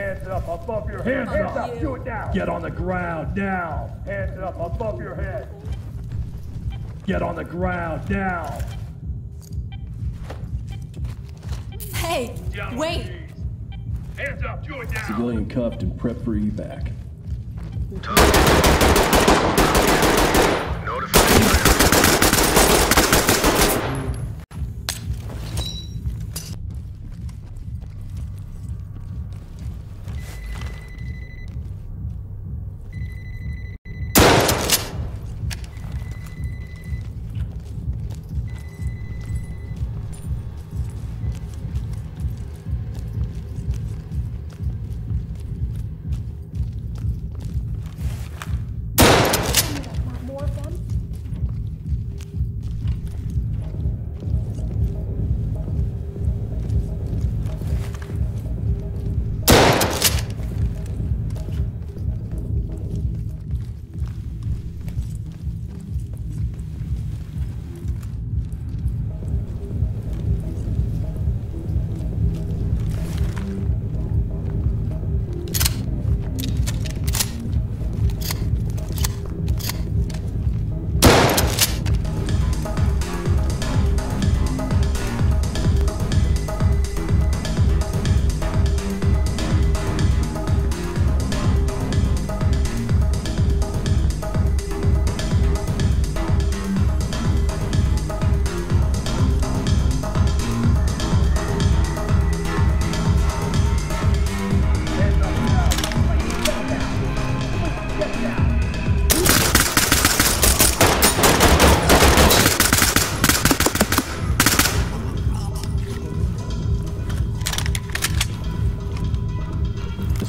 Hands up above your head. Hands up. Do it now. Get on the ground now. Hands up above your head. Get on the ground now. Hey, down, wait. Please. Hands up. Do it now. Civilian cuffed and prepped for evac. Notify.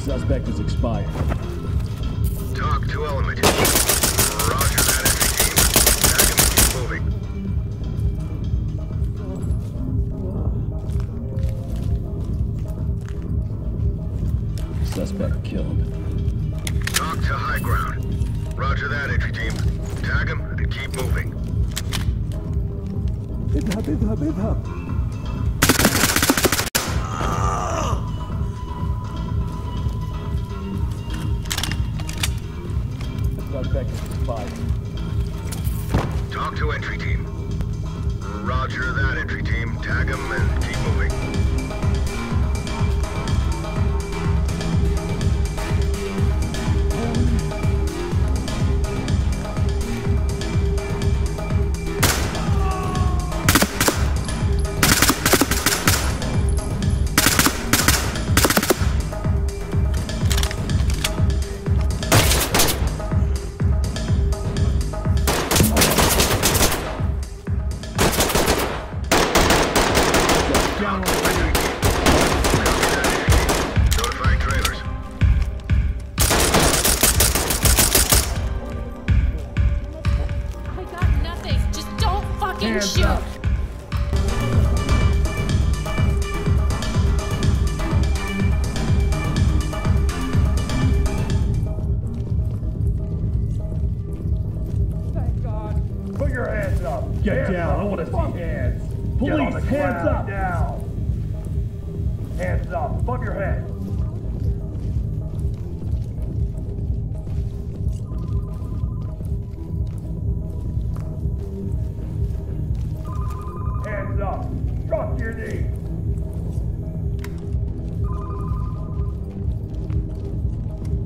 Suspect is expired. Talk to element. Roger that entry team. Back and keep moving. Suspect killed. Talk to high ground. Roger that entry team. Tag him and keep moving. Idhab, idhab, idhab. Talk to entry team. Roger that, entry team. Tag them and keep moving.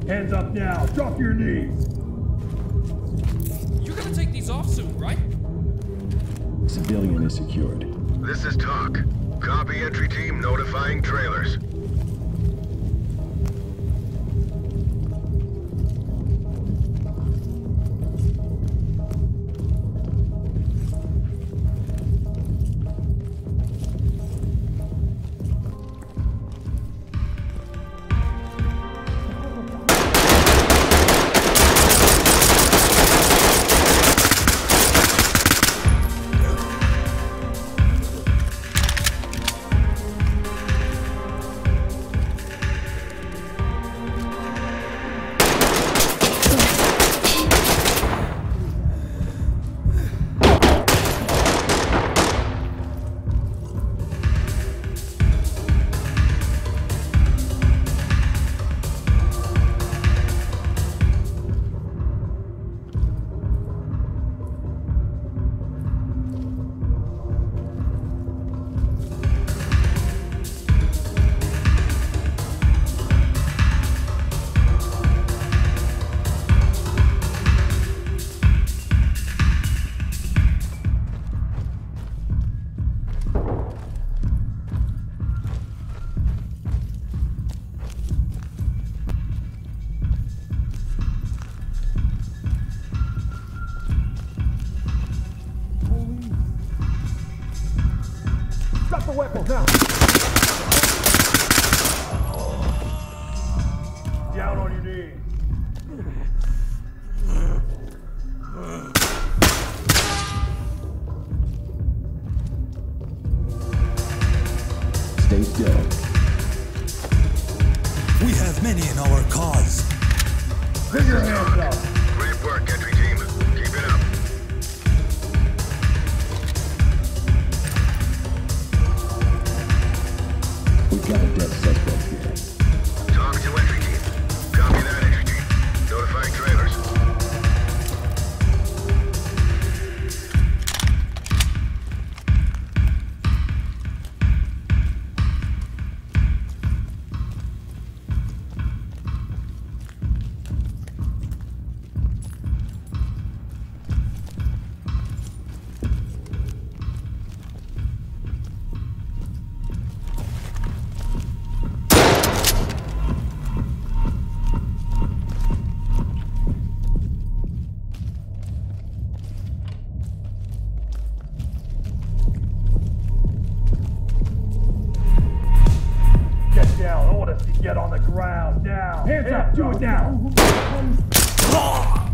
Hands up now, drop your knees! You're gonna take these off soon, right? Civilian is secured. This is Talk. Copy entry team notifying trailers. weapons now. Down on your knees. Stay still. We have many in our cause. Bring your hands up. Great work, entry team. Keep it up. We've got a dead suspect here. Talk to entry team. Copy that, entry team. Notifying trailers. Get on the ground, down! Hands up, do it now!